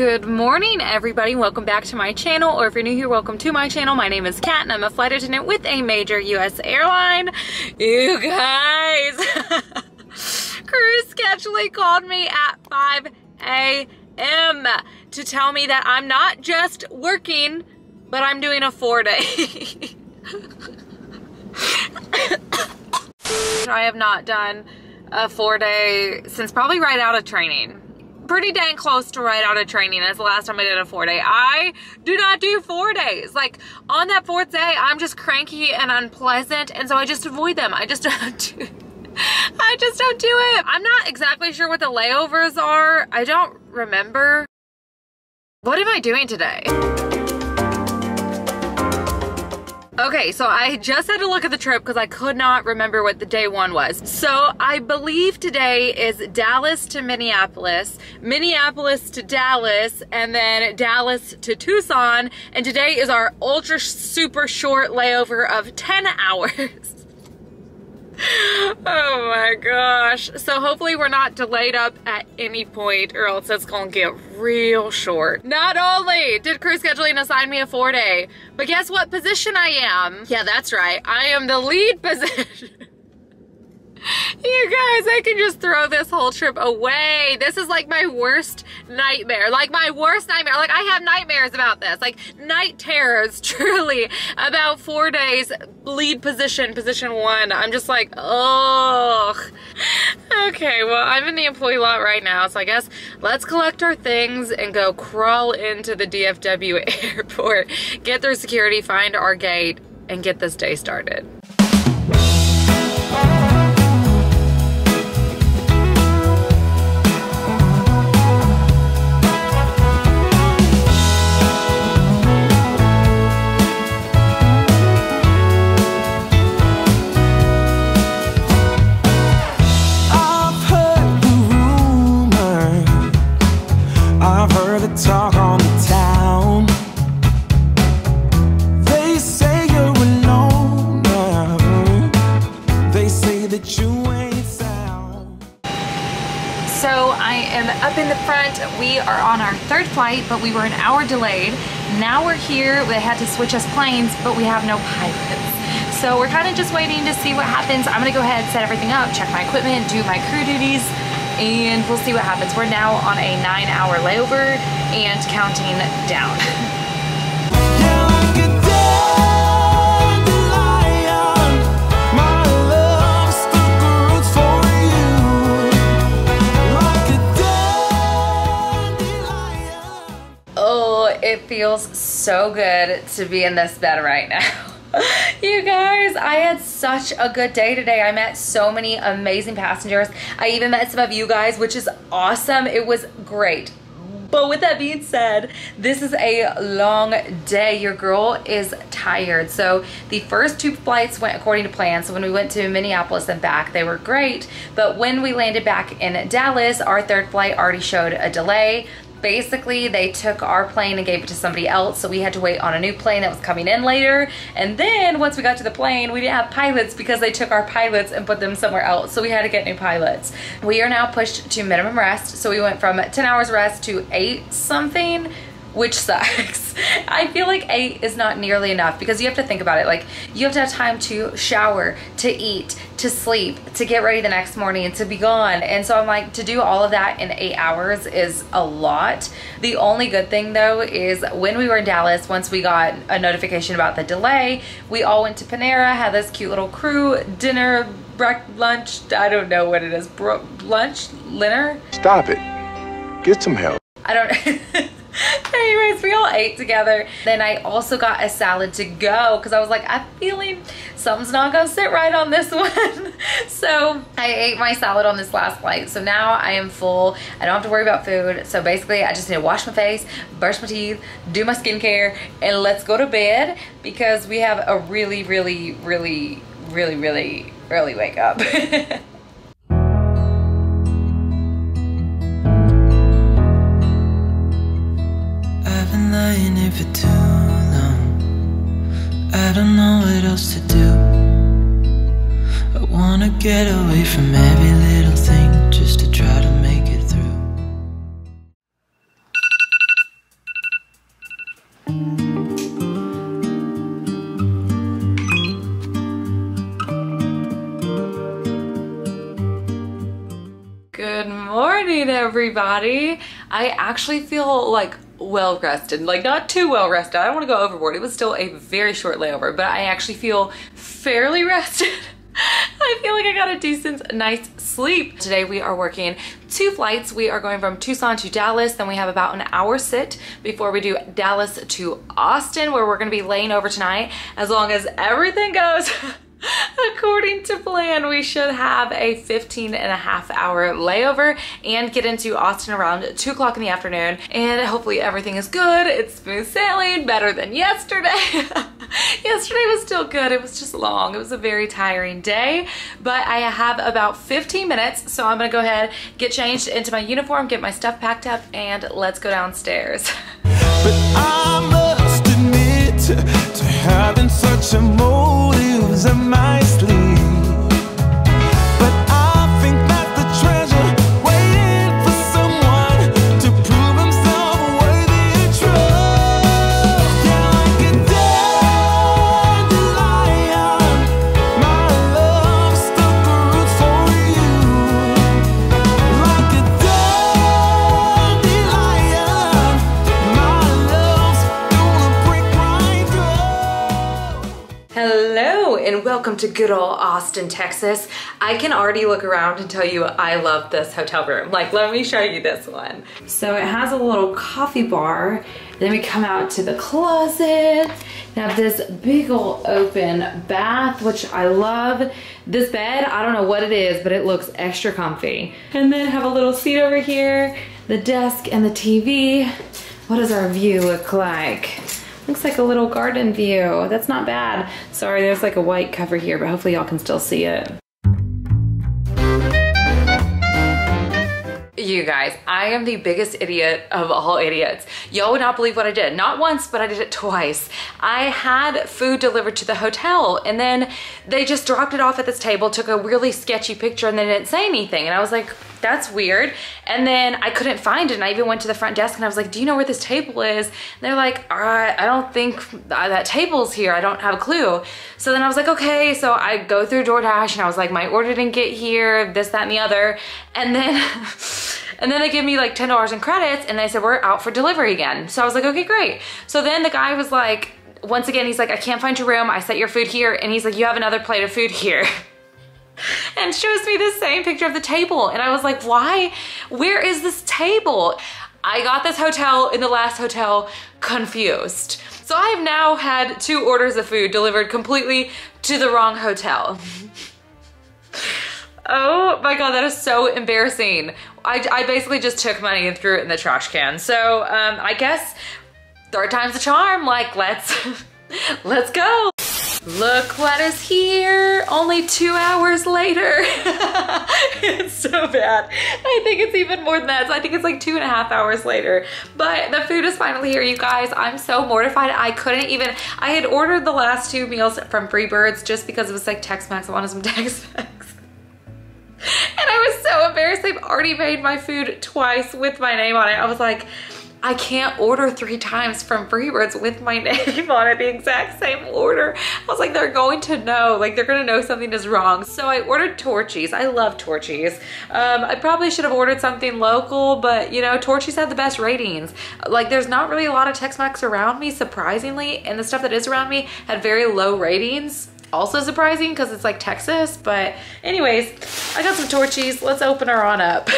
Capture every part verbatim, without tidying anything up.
Good morning, everybody. Welcome back to my channel, or if you're new here, welcome to my channel. My name is Kat and I'm a flight attendant with a major U S airline. You guys, Chris actually called me at five A M to tell me that I'm not just working, but I'm doing a four day. I have not done a four day since probably right out of training. Pretty dang close to right out of training as the last time I did a four day. I do not do four days. Like on that fourth day, I'm just cranky and unpleasant. And so I just avoid them. I just don't do, I just don't do it. I'm not exactly sure what the layovers are. I don't remember. What am I doing today? Okay, so I just had to look at the trip because I could not remember what the day one was. So I believe today is Dallas to Minneapolis, Minneapolis to Dallas, and then Dallas to Tucson. And today is our ultra super short layover of ten hours. Oh my gosh. So hopefully we're not delayed up at any point or else it's gonna get real short. Not only did crew scheduling assign me a four day, but guess what position I am? Yeah, that's right. I am the lead position. You guys, I can just throw this whole trip away. This is like my worst nightmare, like my worst nightmare. Like I have nightmares about this, like night terrors, truly, about four days, lead position, position one. I'm just like, oh. Okay, well, I'm in the employee lot right now, so I guess let's collect our things and go crawl into the D F W airport, get through security, find our gate, and get this day started. We are on our third flight, but we were an hour delayed. Now we're here. They had to switch us planes, but we have no pilots. So we're kind of just waiting to see what happens. I'm gonna go ahead and set everything up, check my equipment, do my crew duties, and we'll see what happens. We're now on a nine hour layover and counting down. It feels so good to be in this bed right now. You guys, I had such a good day today. I met so many amazing passengers. I even met some of you guys, which is awesome. It was great. But with that being said, this is a long day. Your girl is tired. So the first two flights went according to plan. So when we went to Minneapolis and back, they were great. But when we landed back in Dallas, our third flight already showed a delay. Basically, they took our plane and gave it to somebody else, so we had to wait on a new plane that was coming in later. And then once we got to the plane, we didn't have pilots because they took our pilots and put them somewhere else, so we had to get new pilots. We are now pushed to minimum rest, so we went from ten hours rest to eight something, which sucks. I feel like eight is not nearly enough because you have to think about it. Like you have to have time to shower, to eat, to sleep, to get ready the next morning and to be gone. And so I'm like, to do all of that in eight hours is a lot. The only good thing though is when we were in Dallas, once we got a notification about the delay, we all went to Panera, had this cute little crew dinner, breakfast, lunch, I don't know what it is, bro lunch, dinner? Stop it, get some help. I don't Anyways, we all ate together. Then I also got a salad to go because I was like, I'm feeling something's not gonna sit right on this one. So I ate my salad on this last flight. So now I am full. I don't have to worry about food. So basically I just need to wash my face, brush my teeth, do my skincare, and let's go to bed because we have a really, really, really, really, really early wake up. For too long, I don't know what else to do. I wanna get away from every little thing just to try to make it through. Good morning, everybody. I actually feel like well rested, like not too well rested. I don't want to go overboard. It was still a very short layover, but I actually feel fairly rested. I feel like I got a decent night's sleep. Today we are working two flights. We are going from Tucson to Dallas, then we have about an hour sit before we do Dallas to Austin, where we're going to be laying over tonight. As long as everything goes according to plan, we should have a fifteen and a half hour layover and get into Austin around two o'clock in the afternoon, and hopefully everything is good. It's smooth sailing, better than yesterday. Yesterday was still good. It was just long. It was a very tiring day, but I have about fifteen minutes, so I'm gonna go ahead, get changed into my uniform, get my stuff packed up, and let's go downstairs. But I must admit to, to having such a motives in my sleep. And welcome to good old Austin, Texas. I can already look around and tell you I love this hotel room. Like, let me show you this one. So it has a little coffee bar. Then we come out to the closet. They have this big old open bath, which I love. This bed, I don't know what it is, but it looks extra comfy. And then have a little seat over here, the desk and the T V. What does our view look like? Looks like a little garden view. That's not bad. Sorry, there's like a white cover here, but hopefully y'all can still see it. You guys, I am the biggest idiot of all idiots. Y'all would not believe what I did. Not once, but I did it twice. I had food delivered to the hotel, and then they just dropped it off at this table, took a really sketchy picture, and they didn't say anything. And I was like, that's weird. And then I couldn't find it, and I even went to the front desk and I was like, do you know where this table is? And they're like, all right, I don't think that table's here. I don't have a clue. So then I was like, okay. So I go through DoorDash and I was like, my order didn't get here, this, that, and the other. And then, and then they give me like ten dollars in credits and they said, we're out for delivery again. So I was like, okay, great. So then the guy was like, once again, he's like, I can't find your room. I set your food here. And he's like, you have another plate of food here. And shows me the same picture of the table. And I was like, why? Where is this table? I got this hotel in the last hotel confused. So I have now had two orders of food delivered completely to the wrong hotel. Oh my God, that is so embarrassing. I, I basically just took money and threw it in the trash can. So um, I guess third time's the charm. Like, let's, let's go. Look what is here, only two hours later. It's so bad. I think it's even more than that. So I think it's like two and a half hours later, but the food is finally here, you guys. I'm so mortified. I couldn't even, I had ordered the last two meals from Freebirds just because it was like Tex-Mex. I wanted some Tex-Mex. And I was so embarrassed. They've already made my food twice with my name on it. I was like, I can't order three times from Freebirds with my name on it, the exact same order. I was like, they're going to know, like they're gonna know something is wrong. So I ordered Torchy's. I love Torchy's. Um, I probably should have ordered something local, but you know, Torchy's had the best ratings. Like there's not really a lot of Tex-Mex around me, surprisingly, and the stuff that is around me had very low ratings. Also surprising because it's like Texas, but anyways, I got some Torchy's. Let's open her on up.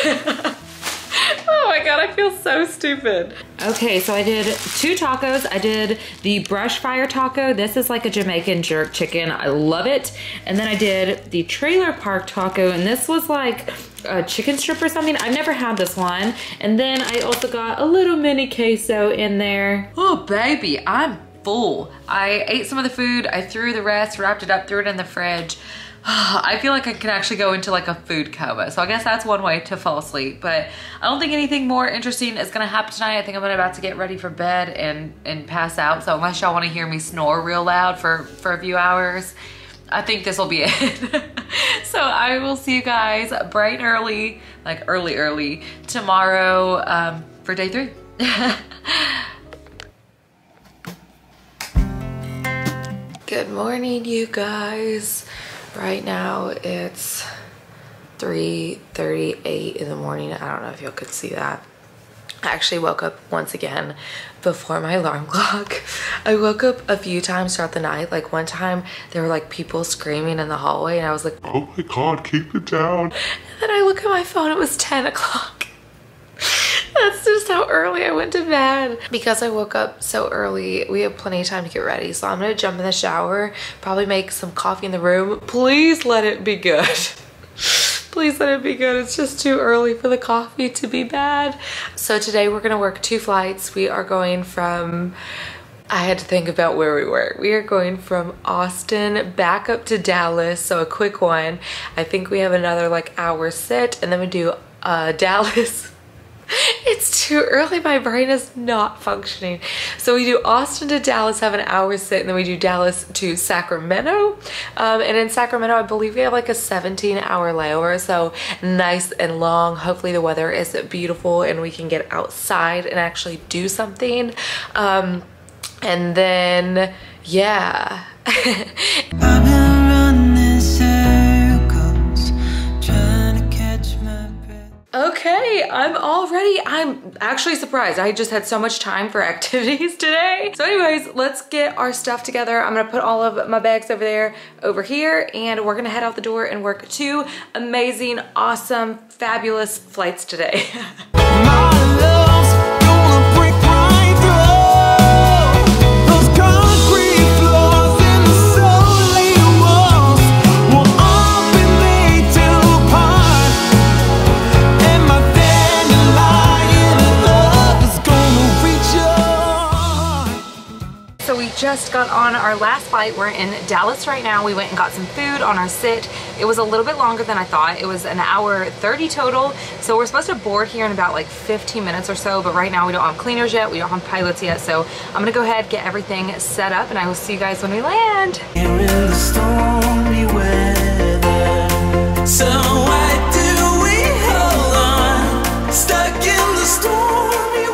Oh my God, I feel so stupid. Okay, so I did two tacos. I did the brush fire taco. This is like a Jamaican jerk chicken. I love it. And then I did the trailer park taco, and this was like a chicken strip or something. I've never had this one. And then I also got a little mini queso in there. Oh baby, I'm full. I ate some of the food, I threw the rest, wrapped it up, threw it in the fridge. I feel like I can actually go into like a food coma. So I guess that's one way to fall asleep, but I don't think anything more interesting is gonna happen tonight. I think I'm about to get ready for bed and, and pass out. So unless y'all wanna hear me snore real loud for, for a few hours, I think this will be it. So I will see you guys bright and early, like early, early tomorrow um, for day three. Good morning, you guys. Right now it's three thirty-eight in the morning. I don't know if y'all could see that. I actually woke up once again before my alarm clock. I woke up a few times throughout the night. Like one time there were like people screaming in the hallway and I was like, oh my God, keep it down. And then I look at my phone, it was ten o'clock. That's just how early I went to bed. Because I woke up so early, we have plenty of time to get ready. So I'm gonna jump in the shower, probably make some coffee in the room. Please let it be good. Please let it be good. It's just too early for the coffee to be bad. So today we're gonna work two flights. We are going from, I had to think about where we were. We are going from Austin back up to Dallas, so a quick one. I think we have another like hour sit and then we do uh, Dallas. It's too early, my brain is not functioning. So we do Austin to Dallas, have an hour sit, and then we do Dallas to Sacramento. Um, and in Sacramento, I believe we have like a seventeen hour layover, so nice and long. Hopefully the weather is beautiful and we can get outside and actually do something. Um, and then, yeah. Okay, I'm already, I'm actually surprised. I just had so much time for activities today. So anyways, let's get our stuff together. I'm gonna put all of my bags over there, over here, and we're gonna head out the door and work two amazing, awesome, fabulous flights today. Just got on our last flight. We're in Dallas right now. We went and got some food on our sit. It was a little bit longer than I thought. It was an hour thirty total. So we're supposed to board here in about like fifteen minutes or so, but right now we don't have cleaners yet. We don't have pilots yet. So I'm gonna go ahead, get everything set up, and I will see you guys when we land. Here in the stormy weather, so why do we hold on? Stuck in the stormy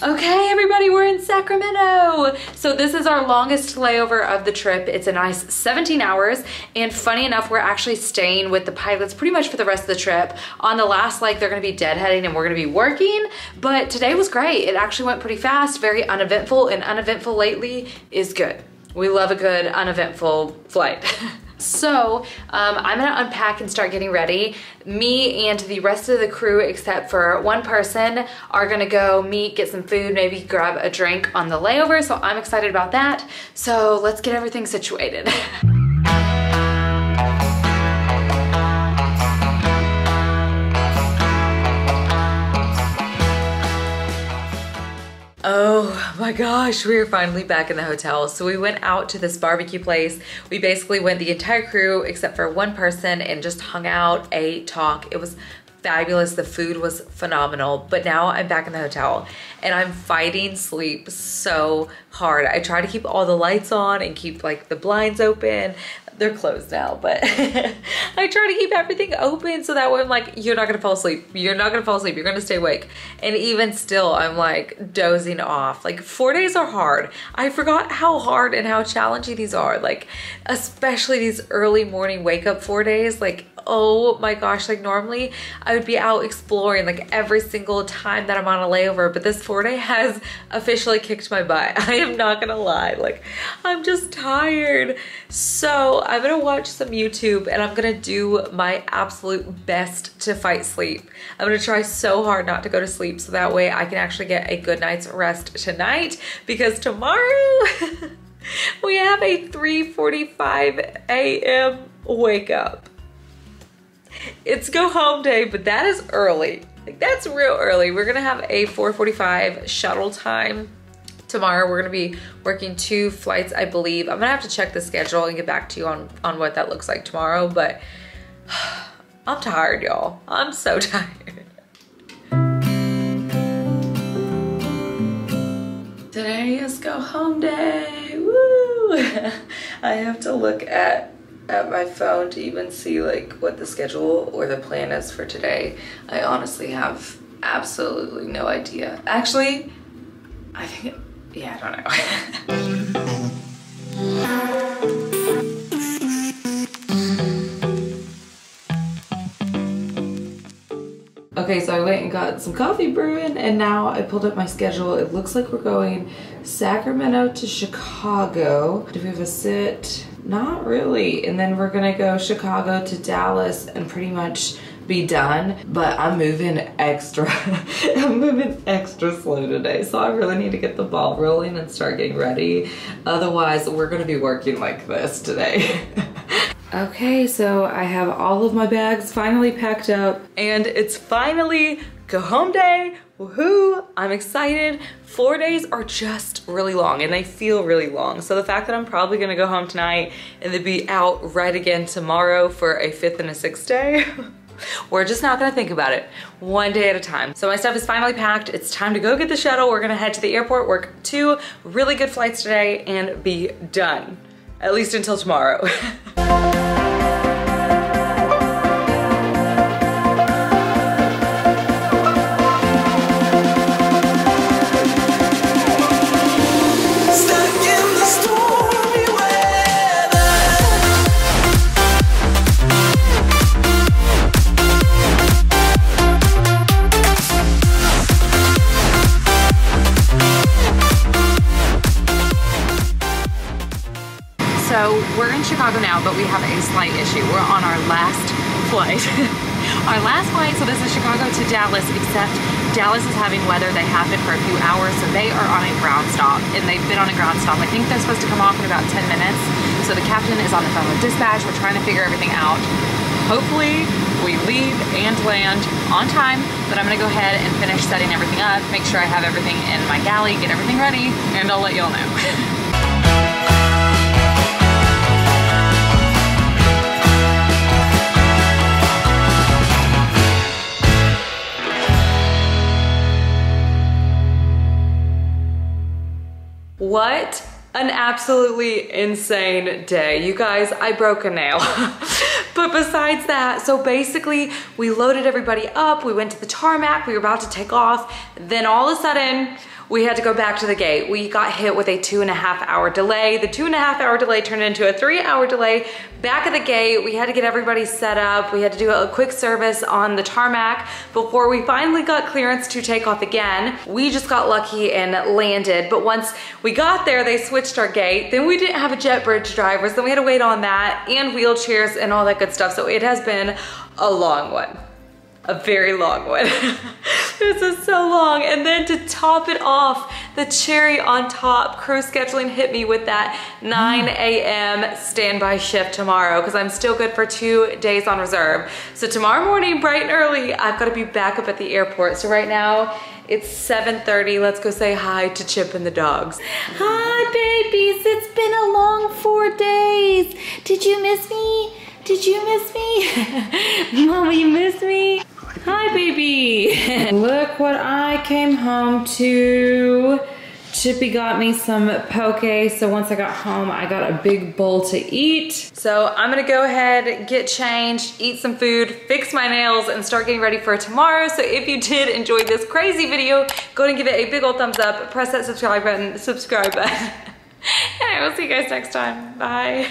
weather. Okay. We're in Sacramento. So this is our longest layover of the trip. It's a nice seventeen hours, and funny enough, we're actually staying with the pilots pretty much for the rest of the trip. On the last leg, they're gonna be deadheading and we're gonna be working, but today was great. It actually went pretty fast, very uneventful, and uneventful lately is good. We love a good uneventful flight. So, um, I'm gonna unpack and start getting ready. Me and the rest of the crew, except for one person, are gonna go meet, get some food, maybe grab a drink on the layover, so I'm excited about that. So let's get everything situated. Oh my gosh, we are finally back in the hotel. So we went out to this barbecue place. We basically went the entire crew except for one person and just hung out, ate, talked. It was fabulous. The food was phenomenal, but now I'm back in the hotel and I'm fighting sleep so hard. I try to keep all the lights on and keep like the blinds open. They're closed now, but I try to keep everything open so that way I'm like, you're not gonna fall asleep. You're not gonna fall asleep. You're gonna stay awake. And even still, I'm like dozing off. Like four days are hard. I forgot how hard and how challenging these are. Like, especially these early morning wake up four days. Like, oh my gosh, like normally I would be out exploring like every single time that I'm on a layover, but this four day has officially kicked my butt. I am not gonna lie. Like, I'm just tired. So I'm gonna watch some YouTube and I'm gonna do my absolute best to fight sleep. I'm gonna try so hard not to go to sleep so that way I can actually get a good night's rest tonight, because tomorrow we have a three forty-five a m wake up. It's go home day, but that is early. Like, that's real early. We're gonna have a four forty-five shuttle time. Tomorrow we're gonna be working two flights, I believe. I'm gonna have to check the schedule and get back to you on, on what that looks like tomorrow, but I'm tired, y'all. I'm so tired. Today is go home day, woo! I have to look at at my phone to even see like what the schedule or the plan is for today. I honestly have absolutely no idea. Actually, I think, it, yeah, I don't know. Okay, so I went and got some coffee brewing, and now I pulled up my schedule. It looks like we're going Sacramento to Chicago. Do we have a sit? Not really. And then we're gonna go Chicago to Dallas and pretty much be done, but I'm moving extra. I'm moving extra slow today, so I really need to get the ball rolling and start getting ready. Otherwise, we're gonna be working like this today. Okay, so I have all of my bags finally packed up, and it's finally go home day. Woohoo! I'm excited. Four days are just really long, and they feel really long. So the fact that I'm probably gonna go home tonight and then be out right again tomorrow for a fifth and a sixth day. We're just not gonna think about it, one day at a time. So my stuff is finally packed. It's time to go get the shuttle. We're gonna head to the airport, work two really good flights today, and be done. At least until tomorrow. Chicago now, but we have a slight issue. We're on our last flight. Our last flight, so this is Chicago to Dallas, except Dallas is having weather. They have been for a few hours, so they are on a ground stop, and they've been on a ground stop. I think they're supposed to come off in about ten minutes, so the captain is on the phone with dispatch. We're trying to figure everything out. Hopefully, we leave and land on time, but I'm gonna go ahead and finish setting everything up, make sure I have everything in my galley, get everything ready, and I'll let y'all know. What an absolutely insane day. You guys, I broke a nail. But besides that, so basically we loaded everybody up, we went to the tarmac, we were about to take off, then all of a sudden, we had to go back to the gate. We got hit with a two and a half hour delay. The two and a half hour delay turned into a three hour delay. Back at the gate, we had to get everybody set up. We had to do a quick service on the tarmac before we finally got clearance to take off again. We just got lucky and landed. But once we got there, they switched our gate. Then we didn't have a jet bridge driver, so we had to wait on that and wheelchairs and all that good stuff. So it has been a long one. A very long one. This is so long. And then to top it off, the cherry on top, crew scheduling hit me with that nine A M standby shift tomorrow, because I'm still good for two days on reserve. So tomorrow morning, bright and early, I've got to be back up at the airport. So right now it's seven thirty. Let's go say hi to Chip and the dogs. Hi babies, it's been a long four days. Did you miss me? Did you miss me? Mama, you miss me? Hi, baby. Look what I came home to. Chippy got me some poke, so once I got home, I got a big bowl to eat. So I'm gonna go ahead, get changed, eat some food, fix my nails, and start getting ready for tomorrow. So if you did enjoy this crazy video, go ahead and give it a big old thumbs up, press that subscribe button, subscribe button. And I will see you guys next time. Bye.